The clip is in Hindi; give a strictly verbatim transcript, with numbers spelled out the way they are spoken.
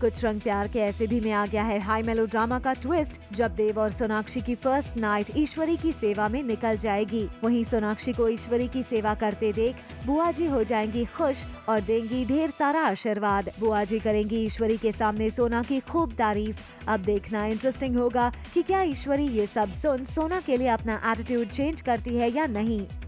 कुछ रंग प्यार के ऐसे भी में आ गया है हाई मेलोड्रामा का ट्विस्ट। जब देव और सोनाक्षी की फर्स्ट नाइट ईश्वरी की सेवा में निकल जाएगी, वहीं सोनाक्षी को ईश्वरी की सेवा करते देख बुआ जी हो जाएंगी खुश और देंगी ढेर सारा आशीर्वाद। बुआ जी करेंगी ईश्वरी के सामने सोना की खूब तारीफ। अब देखना इंटरेस्टिंग होगा कि क्या ईश्वरी ये सब सुन सोना के लिए अपना एटीट्यूड चेंज करती है या नहीं।